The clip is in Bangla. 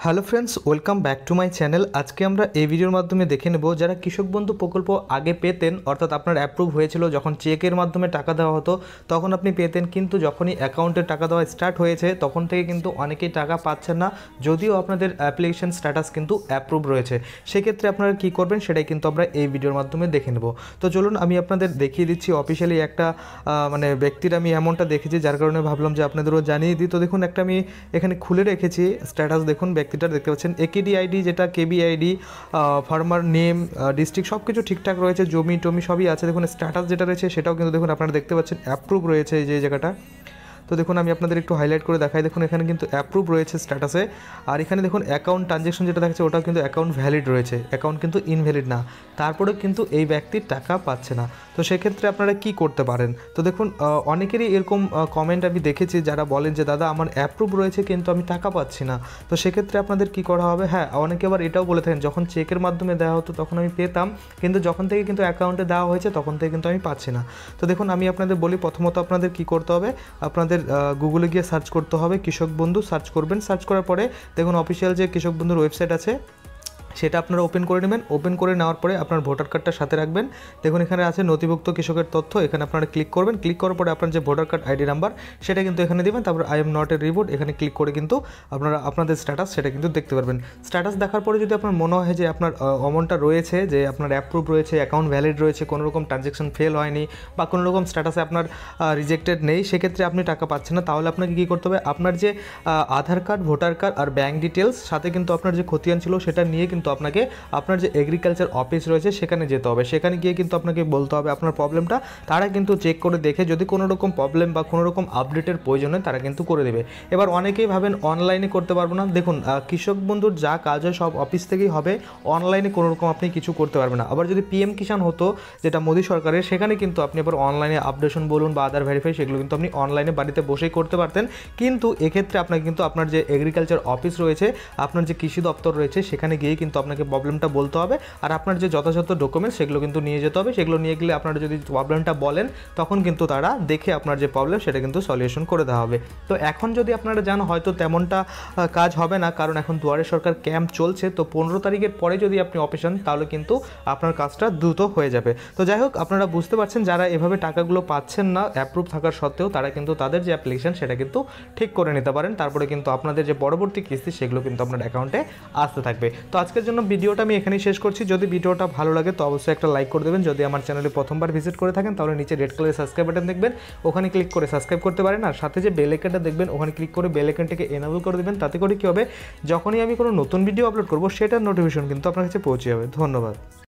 Hello friends welcome back to my channel. आज के आमरा ए भिडियोर माध्यमे देखे नेब जारा कृषक बंधु प्रकल्प आगे पेतेन अर्थात आपनार अप्रूव हयेछिलो जखन चेकेर माध्यमे टाका देवा हतो तखन आपनि पेतेन, किन्तु जखनई अकाउंटे टाका देवा स्टार्ट हयेछे तखन थेके किन्तु अनेकेई टाका पाच्छेन ना, जदिओ आपनादेर एप्लिकेशन स्टैटास किन्तु अप्रूव रयेछे। सेई क्षेत्रे आपनारा कि करबेन सेटाई किन्तु आमरा ए भिडियोर माध्यमे देखे नेब। तो चलुन आमि आपनादेर देखिये दिच्छि अफिशियाली एकटा माने ब्यक्तिर आमि एमनटा देखेछि जार कारणे भाबलाम जे आपनादेरও জানিয়ে দিই। তো দেখুন একটা আমি এখানে খুলে রেখেছি স্ট্যাটাস দেখুন ব্যক্তিটা দেখতে পাচ্ছেন একিডি আইডি যেটা KB ID farmer name district সব কিছু ঠিকঠাক রয়েছে জমি টমি সবই আছে। দেখুন স্ট্যাটাস যেটা রয়েছে সেটাও কিন্তু দেখুন আপনারা দেখতে পাচ্ছেন অ্যাপ্রুভ রয়েছে যে জায়গাটা। তো দেখুন আমি আপনাদের একটু হাইলাইট করে দেখাই। দেখুন এখানে কিন্তু অ্যাপ্রুভ রয়েছে স্ট্যাটাসে। আর এখানে দেখুন অ্যাকাউন্ট ট্রানজ্যাকশন যেটা দেখাচ্ছে ওটাও কিন্তু অ্যাকাউন্ট ভ্যালিড রয়েছে, অ্যাকাউন্ট কিন্তু ইনভ্যালিড না। তারপরেও কিন্তু এই ব্যক্তি টাকা পাচ্ছে না। তো সেক্ষেত্রে আপনারা কি করতে পারেন? তো দেখুন অনেকেরই এরকম কমেন্ট আমি দেখেছি যারা বলেন যে দাদা আমার অ্যাপ্রুভ রয়েছে কিন্তু আমি টাকা পাচ্ছি না। তো সেক্ষেত্রে আপনাদের কি করা হবে? হ্যাঁ, অনেকে আবার এটাও বলে থাকেন যখন চেকের মাধ্যমে দেওয়া হতো তখন আমি পেতাম, কিন্তু যখন থেকে কিন্তু অ্যাকাউন্টে দেওয়া হয়েছে তখন থেকে কিন্তু আমি পাচ্ছি না। তো দেখুন আমি আপনাদের বলি প্রথমত আপনাদের কি করতে হবে, আপনাদের গুগলে গিয়ে সার্চ করতে হবে কৃষক বন্ধু সার্চ করবেন। সার্চ করার পরে দেখুন অফিসিয়াল যে কৃষক বন্ধুর ওয়েবসাইট আছে সেটা আপনারা ওপেন করে নেবেন। ওপেন করে নেওয়ার পরে আপনার ভোটার কার্ডটা সাথে রাখবেন। দেখুন এখানে আছে নথিভুক্ত কৃষকের তথ্য, এখানে আপনারা ক্লিক করবেন। ক্লিক করার পরে আপনার যে ভোটার কার্ড আইডি নাম্বার সেটা কিন্তু এখানে দেবেন। তারপর I am not a robot এখানে ক্লিক করে কিন্তু আপনারা আপনাদের স্ট্যাটাস সেটা কিন্তু দেখতে পারবেন। স্ট্যাটাস দেখার পরে যদি আপনার মনে হয় যে আপনার অ্যামাউন্টটা রয়েছে, যে আপনার অ্যাপ্রুভ রয়েছে, অ্যাকাউন্ট ভ্যালিড রয়েছে, কোনো রকম ট্রানজ্যাকশন ফেল হয়নি বা কোনো রকম স্ট্যাটাসে আপনার রিজেক্টেড নেই, সেক্ষেত্রে আপনি টাকা পাচ্ছেন না, তাহলে আপনাকে কী করতে হবে? আপনার যে আধার কার্ড, ভোটার কার্ড আর ব্যাঙ্ক ডিটেলস সাথে কিন্তু আপনার যে খতিয়ান ছিল সেটা নিয়ে কিন্তু আপনাকে আপনার যে এগ্রিকালচার অফিস রয়েছে সেখানে যেতে হবে। সেখানে গিয়ে কিন্তু আপনাকে বলতে হবে আপনার প্রবলেমটা, তারা কিন্তু চেক করে দেখে যদি কোনো রকম প্রবলেম বা কোনো রকম আপডেটের প্রয়োজন হয় তারা কিন্তু করে দেবে। এবার অনেকেই ভাবেন অনলাইনে করতে পারবো না। দেখুন কৃষক বন্ধুর যা কাজ হয় সব অফিস থেকেই হবে, অনলাইনে কোনো রকম আপনি কিছু করতে পারবেন না। আবার যদি PM কিষান হতো যেটা মোদী সরকারের, সেখানে কিন্তু আপনি আবার অনলাইনে আপডেশন বলুন বা আদার ভেরিফাই সেগুলো কিন্তু আপনি অনলাইনে বাড়িতে বসেই করতে পারতেন। কিন্তু এক্ষেত্রে আপনাকে কিন্তু আপনার যে এগ্রিকালচার অফিস রয়েছে, আপনার যে কৃষি দপ্তর রয়েছে সেখানে গিয়ে কিন্তু আপনাকে প্রবলেমটা বলতে হবে। আর আপনার যে যথাযথ ডকুমেন্টস সেগুলো কিন্তু নিয়ে যেতে হবে। সেগুলো নিয়ে গেলে আপনারা যদি প্রবলেমটা বলেন তখন কিন্তু তারা দেখে আপনার যে প্রবলেম সেটা কিন্তু সলিউশন করে দেওয়া হবে। তো এখন যদি আপনারা যান হয়তো তেমনটা কাজ হবে না, কারণ এখন দুয়ারে সরকার ক্যাম্প চলছে। তো 15 তারিখের পরে যদি আপনি অফিস হন তাহলে কিন্তু আপনার কাজটা দ্রুত হয়ে যাবে। তো যাই হোক, আপনারা বুঝতে পারছেন যারা এভাবে টাকাগুলো পাচ্ছেন না অ্যাপ্রুভ থাকার সত্ত্বেও, তারা কিন্তু তাদের যে অ্যাপ্লিকেশন সেটা কিন্তু ঠিক করে নিতে পারেন। তারপরে কিন্তু আপনাদের যে পরবর্তী কিস্তি সেগুলো কিন্তু আপনার অ্যাকাউন্টে আসতে থাকবে। তো আজকের জন্য ভিডিওটা আমি এখানেই শেষ করছি। যদি ভিডিওটা ভালো লাগে তো অবশ্যই একটা লাইক করে দেবেন। যদি আমার চ্যানেলে প্রথমবার ভিজিট করে থাকেন তাহলে নিচে রেড কালারের সাবস্ক্রাইব বাটন দেখবেন, ওখানে ক্লিক করে সাবস্ক্রাইব করতে পারেন। আর সাথে যে বেল আইকনটা দেখবেন ওখানে ক্লিক করে বেল আইকনটাকে এনাবল করে দেবেন। তাতে করে কী হবে, যখনই আমি কোনো নতুন ভিডিও আপলোড করব সেটার নোটিফিকেশন কিন্তু আপনার কাছে পৌঁছে যাবে। ধন্যবাদ।